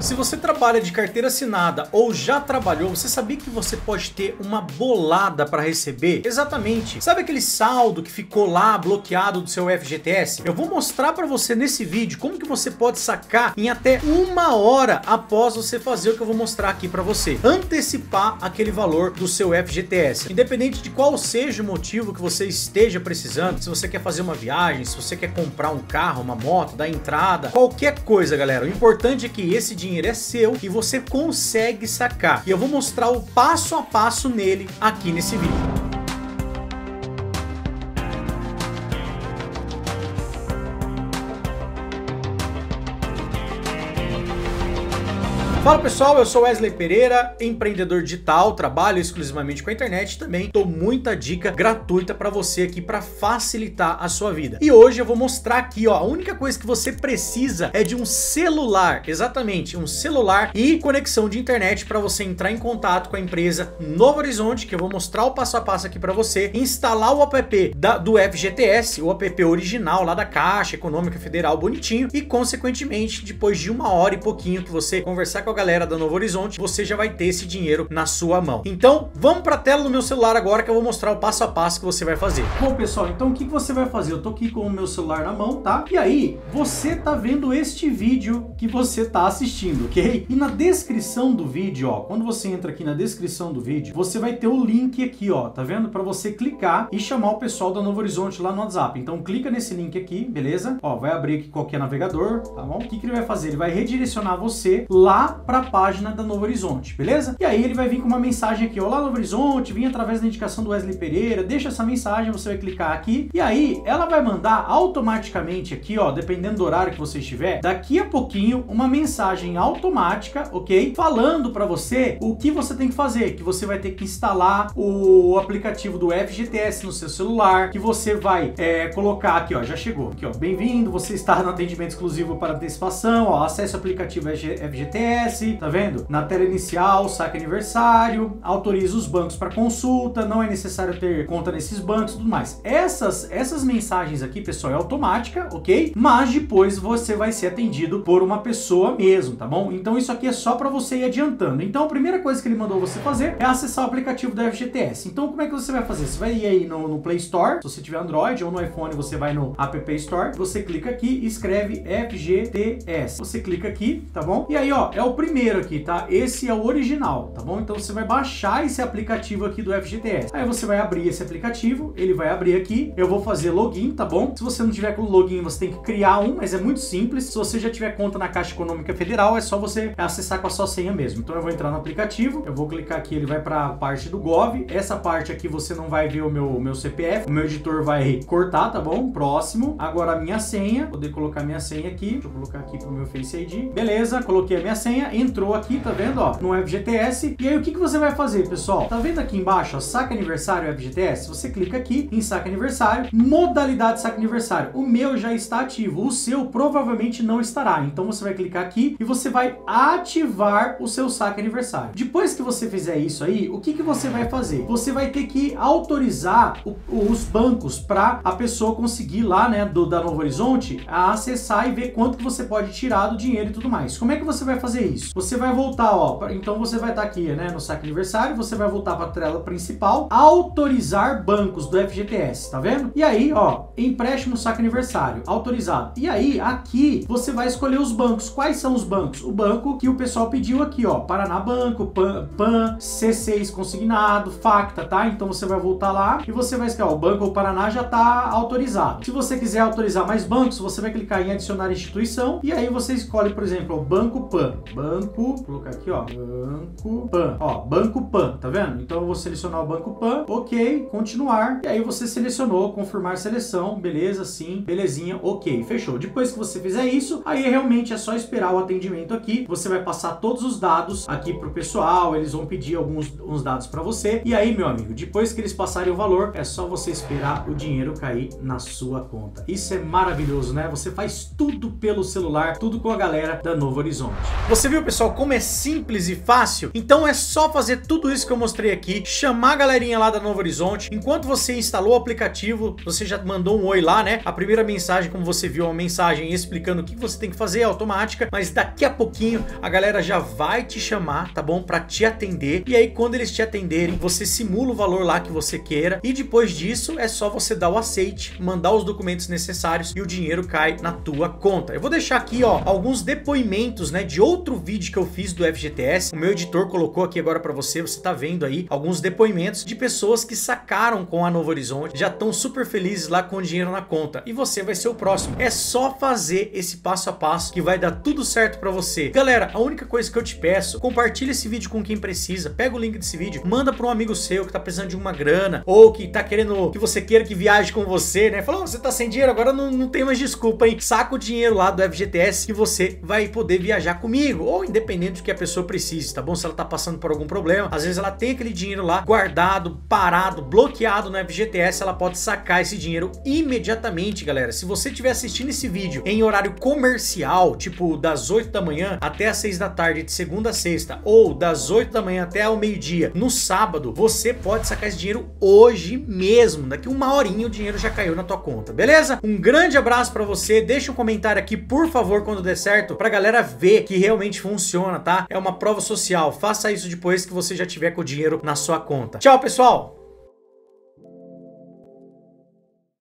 Se você trabalha de carteira assinada ou já trabalhou, você sabia que você pode ter uma bolada para receber? Exatamente. Sabe aquele saldo que ficou lá bloqueado do seu FGTS? Eu vou mostrar para você nesse vídeo como que você pode sacar em até 1 hora após você fazer o que eu vou mostrar aqui para você. Antecipar aquele valor do seu FGTS. Independente de qual seja o motivo que você esteja precisando, se você quer fazer uma viagem, se você quer comprar um carro, uma moto, dar entrada, qualquer coisa, galera. O importante é que esse dinheiro é seu e você consegue sacar. E eu vou mostrar o passo a passo nele aqui nesse vídeo. Fala pessoal, eu sou Wesley Pereira, empreendedor digital, trabalho exclusivamente com a internet e também dou muita dica gratuita para você aqui para facilitar a sua vida. E hoje eu vou mostrar aqui, ó, a única coisa que você precisa é de um celular, exatamente, um celular e conexão de internet para você entrar em contato com a empresa Novo Horizonte, que eu vou mostrar o passo a passo aqui para você, instalar o app do FGTS, o app original lá da Caixa Econômica Federal, bonitinho, e consequentemente, depois de 1 hora e pouquinho que você conversar com a galera da Novo Horizonte, você já vai ter esse dinheiro na sua mão. Então, vamos para a tela do meu celular agora que eu vou mostrar o passo a passo que você vai fazer. Bom, pessoal, então o que você vai fazer? Eu tô aqui com o meu celular na mão, tá? E aí, você tá vendo este vídeo que você tá assistindo, ok? E na descrição do vídeo, ó, quando você entra aqui na descrição do vídeo, você vai ter o link aqui, ó, tá vendo? Para você clicar e chamar o pessoal da Novo Horizonte lá no WhatsApp. Então, clica nesse link aqui, beleza? Ó, vai abrir aqui qualquer navegador, tá bom? O que ele vai fazer? Ele vai redirecionar você lá para a página da Novo Horizonte, beleza? E aí ele vai vir com uma mensagem aqui, olá Novo Horizonte, vim através da indicação do Wesley Pereira, deixa essa mensagem, você vai clicar aqui, e aí ela vai mandar automaticamente aqui, ó, dependendo do horário que você estiver, daqui a pouquinho uma mensagem automática, ok? Falando para você o que você tem que fazer, que você vai ter que instalar o aplicativo do FGTS no seu celular, que você vai colocar aqui, ó, já chegou, aqui ó, bem-vindo, você está no atendimento exclusivo para antecipação, ó, acesse o aplicativo FGTS, tá vendo? Na tela inicial, saca aniversário, autoriza os bancos para consulta, não é necessário ter conta nesses bancos e tudo mais. Essas mensagens aqui, pessoal, é automática, ok? Mas depois você vai ser atendido por uma pessoa mesmo, tá bom? Então isso aqui é só para você ir adiantando. Então a primeira coisa que ele mandou você fazer é acessar o aplicativo da FGTS. Então como é que você vai fazer? Você vai ir aí no Play Store, se você tiver Android, ou no iPhone você vai no App Store, você clica aqui e escreve FGTS. Você clica aqui, tá bom? E aí, ó, é o primeiro aqui, tá? Esse é o original, tá bom? Então você vai baixar esse aplicativo aqui do FGTS. Aí você vai abrir esse aplicativo, ele vai abrir aqui, eu vou fazer login, tá bom? Se você não tiver com login, você tem que criar um, mas é muito simples. Se você já tiver conta na Caixa Econômica Federal, é só você acessar com a sua senha mesmo. Então eu vou entrar no aplicativo, eu vou clicar aqui, ele vai para a parte do Gov. Essa parte aqui você não vai ver o meu CPF, o meu editor vai cortar, tá bom? Próximo. Agora a minha senha, vou poder colocar minha senha aqui, deixa eu colocar aqui pro meu Face ID. Beleza, coloquei a minha senha, entrou aqui, tá vendo, ó, no FGTS. E aí o que você vai fazer, pessoal? Tá vendo aqui embaixo, ó, saca aniversário FGTS? Você clica aqui em saca aniversário, modalidade saca aniversário. O meu já está ativo, o seu provavelmente não estará. Então você vai clicar aqui e você vai ativar o seu saca aniversário. Depois que você fizer isso aí, o que você vai fazer? Você vai ter que autorizar os bancos para a pessoa conseguir lá, né, da Novo Horizonte, a acessar e ver quanto que você pode tirar do dinheiro e tudo mais. Como é que você vai fazer isso? Você vai voltar, ó, então você vai estar aqui, né, no saque aniversário, você vai voltar para a tela principal, autorizar bancos do FGTS, tá vendo? E aí, ó, empréstimo saque aniversário, autorizado. E aí, aqui, você vai escolher os bancos. Quais são os bancos? O banco que o pessoal pediu aqui, ó, Paraná Banco, PAN, C6 Consignado, Facta, tá? Então você vai voltar lá e você vai escolher, ó, o Banco Paraná já tá autorizado. Se você quiser autorizar mais bancos, você vai clicar em adicionar instituição e aí você escolhe, por exemplo, o Banco PAN. Vou colocar aqui, ó, Banco PAN, ó, Banco PAN, tá vendo? Então eu vou selecionar o Banco PAN, ok, continuar, e aí você selecionou, confirmar seleção, beleza, sim, belezinha, ok, fechou. Depois que você fizer isso, aí realmente é só esperar o atendimento aqui, você vai passar todos os dados aqui pro pessoal, eles vão pedir uns dados pra você, e aí, meu amigo, depois que eles passarem o valor, é só você esperar o dinheiro cair na sua conta. Isso é maravilhoso, né? Você faz tudo pelo celular, tudo com a galera da Novo Horizonte. Você viu Viu, pessoal, como é simples e fácil? Então é só fazer tudo isso que eu mostrei aqui, chamar a galerinha lá da Novo Horizonte. Enquanto você instalou o aplicativo, você já mandou um oi lá, né? A primeira mensagem, como você viu, é uma mensagem explicando o que você tem que fazer, é automática, mas daqui a pouquinho a galera já vai te chamar, tá bom? Pra te atender. E aí quando eles te atenderem, você simula o valor lá que você queira e depois disso é só você dar o aceite, mandar os documentos necessários e o dinheiro cai na tua conta. Eu vou deixar aqui, ó, alguns depoimentos, né, de outro vídeo que eu fiz do FGTS. O meu editor colocou aqui agora pra você, você tá vendo aí alguns depoimentos de pessoas que sacaram com a Novo Horizonte, já estão super felizes lá com o dinheiro na conta. E você vai ser o próximo. É só fazer esse passo a passo que vai dar tudo certo pra você. Galera, a única coisa que eu te peço, compartilha esse vídeo com quem precisa, pega o link desse vídeo, manda pra um amigo seu que tá precisando de uma grana ou que tá querendo, que você queira que viaje com você, né? Fala, oh, você tá sem dinheiro, agora não tem mais desculpa, hein? Saca o dinheiro lá do FGTS que você vai poder viajar comigo, ou independente do que a pessoa precise, tá bom? Se ela tá passando por algum problema, às vezes ela tem aquele dinheiro lá guardado, parado, bloqueado no FGTS, ela pode sacar esse dinheiro imediatamente, galera. Se você estiver assistindo esse vídeo em horário comercial, tipo das 8 da manhã até as 6 da tarde de segunda a sexta, ou das 8 da manhã até ao meio-dia no sábado, você pode sacar esse dinheiro hoje mesmo. Daqui uma horinha o dinheiro já caiu na tua conta, beleza? Um grande abraço pra você, deixa um comentário aqui, por favor, quando der certo, pra galera ver que realmente funciona, tá? É uma prova social, faça isso depois que você já tiver com o dinheiro na sua conta. Tchau, pessoal!